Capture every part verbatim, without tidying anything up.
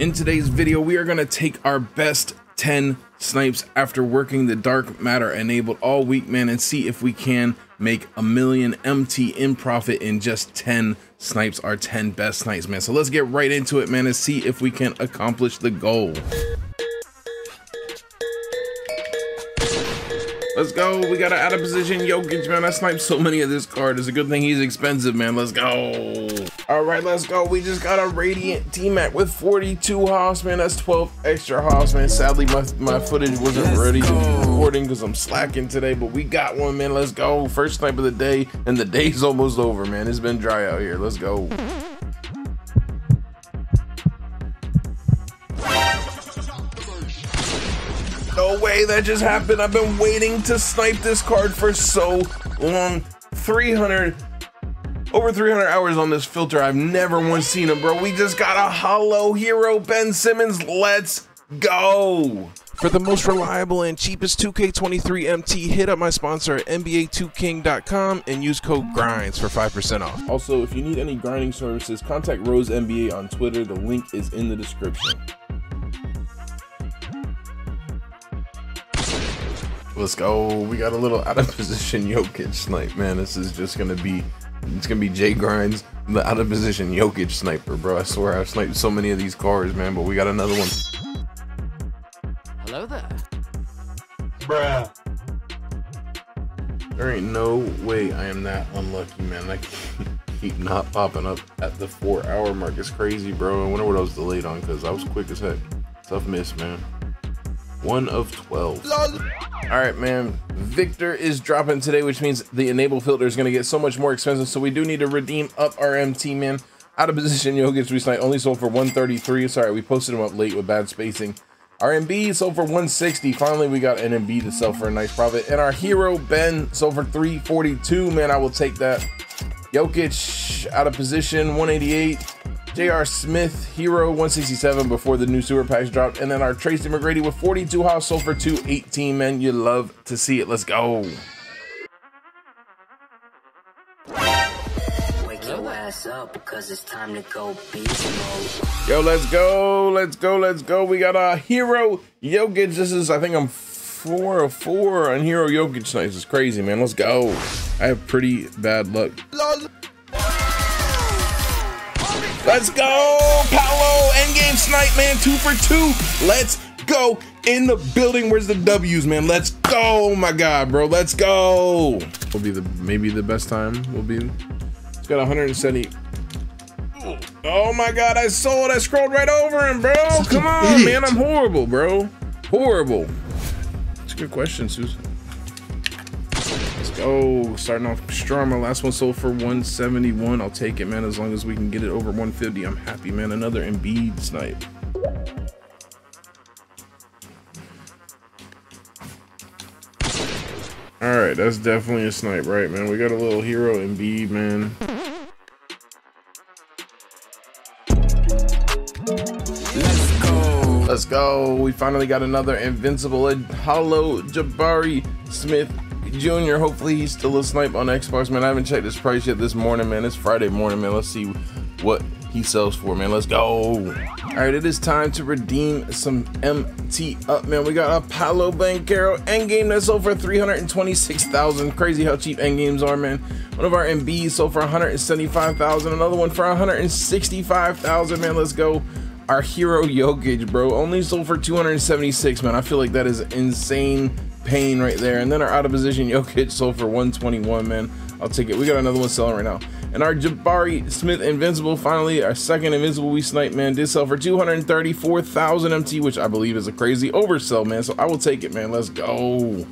In today's video, we are going to take our best ten snipes after working the Dark Matter enabled all week, man, and see if we can make a million M T in profit in just ten snipes, our ten best snipes, man. So let's get right into it, man, and see if we can accomplish the goal. Let's go. We got an out of position Jokic, man. I sniped so many of this card. It's a good thing he's expensive, man. Let's go. All right, let's go. We just got a Radiant T-Mac with forty-two hops, man. That's twelve extra hops, man. Sadly, my, my footage wasn't Let's ready go. to be recording because I'm slacking today, but we got one, man. Let's go. First snipe of the day, and the day's almost over, man. It's been dry out here. Let's go. No way, that just happened. I've been waiting to snipe this card for so long. three hundred over three hundred hours on this filter. I've never once seen him, bro. We just got a hollow hero, Ben Simmons. Let's go. For the most reliable and cheapest two K twenty-three M T, hit up my sponsor at N B A two King dot com and use code GRINDS for five percent off. Also, if you need any grinding services, contact Rose N B A on Twitter. The link is in the description. Let's go. We got a little out of position Jokic snipe, man. This is just gonna be, it's gonna be Jay Grinds, the out of position Jokic sniper, bro. I swear I've sniped so many of these cars, man, but we got another one. Hello there. Bruh. There ain't no way I am that unlucky, man. I keep not popping up at the four hour mark. It's crazy, bro. I wonder what I was delayed on, because I was quick as heck. Tough miss, man. one of twelve. Lol. All right, man, Victor is dropping today, which means the enable filter is going to get so much more expensive, so we do need to redeem up our M T, man. Out of position Jokic, we snipe, only sold for one thirty-three. Sorry, we posted him up late with bad spacing. Our Embiid sold for one sixty. Finally, we got an Embiid to sell for a nice profit. And our hero, Ben, sold for three forty-two. Man, I will take that. Jokic, out of position, one eighty-eight. J R Smith hero one sixty-seven before the new super packs dropped, and then our Tracy McGrady with forty-two hops sold for two eighteen. Man, you love to see it. Let's go. Wake your ass up because it's time to go beast mode. Yo, let's go, let's go, let's go. We got our hero Jokic. This is, I think I'm four of four on hero Jokic snipes. It's crazy, man. Let's go. I have pretty bad luck. Lol. Let's go, Paolo, endgame snipe, man, two for two. Let's go, in the building. Where's the W's, man? Let's go, oh my God, bro, let's go. Will be the, maybe the best time will be, it's got one seventy. Oh my God, I sold, I scrolled right over him, bro. Come on, man, I'm horrible, bro. Horrible. That's a good question, Susan. Oh, starting off strong. My last one sold for one seventy-one. I'll take it, man. As long as we can get it over one fifty, I'm happy, man. Another Embiid snipe. All right, that's definitely a snipe, right, man? We got a little hero Embiid, man. Let's go. Let's go. We finally got another invincible, a hollow Jabari Smith Junior Hopefully he's still a snipe on Xbox, man. I haven't checked his price yet this morning, man. It's Friday morning, man. Let's see what he sells for, man. Let's go. All right, it is time to redeem some M T up, man. We got a Paolo Bancaro endgame that sold for three hundred twenty-six thousand. Crazy how cheap endgames are, man. One of our M Bs sold for one hundred seventy-five thousand. Another one for one hundred sixty-five thousand, man. Let's go. Our hero Jokic, bro, only sold for two hundred seventy-six, man. I feel like that is insane pain right there. And then our out of position Jokic sold for one twenty-one, man. I'll take it. We got another one selling right now. And our Jabari Smith invincible, finally our second invincible we sniped, man, did sell for two hundred thirty-four thousand M T, which I believe is a crazy oversell, man. So I will take it, man. Let's go.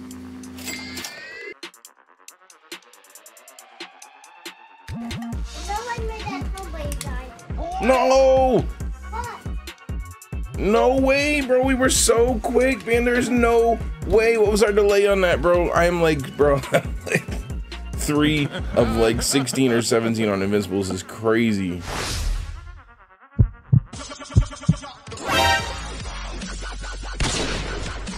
No. No way, bro. We were so quick, man. There's no way. What was our delay on that, bro? I am like, bro, like three of like sixteen or seventeen on invincibles is crazy.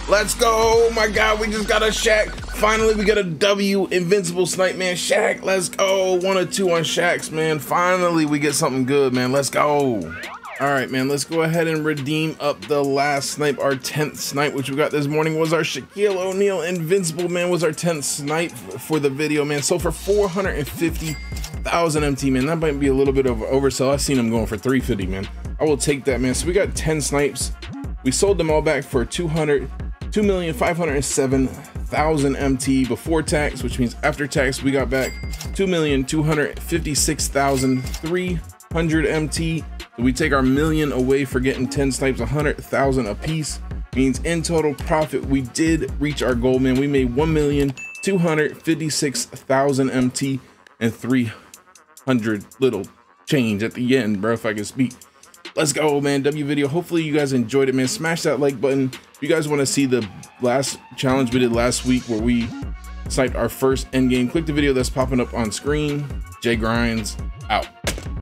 Let's go. Oh my God, we just got a Shaq. Finally, we got a W invincible snipe, man. Shaq, let's go. One or two on Shaqs, man. Finally, we get something good, man. Let's go. Alright, man, let's go ahead and redeem up the last snipe. Our tenth snipe, which we got this morning, was our Shaquille O'Neal Invincible, man, was our tenth snipe for the video, man. So for four hundred fifty thousand M T, man, that might be a little bit of an oversell. I've seen them going for three fifty, man. I will take that, man. So we got ten snipes. We sold them all back for two million five hundred seven thousand M T before tax, which means after tax, we got back two million two hundred fifty-six thousand three hundred M T. We take our million away for getting ten snipes, one hundred thousand a piece. Means in total profit, we did reach our goal, man. We made one million two hundred fifty-six thousand M T and three hundred little change at the end, bro, if I can speak. Let's go, man. W video. Hopefully you guys enjoyed it, man. Smash that like button. If you guys want to see the last challenge we did last week where we sniped our first end game, click the video that's popping up on screen. Jay Grinds out.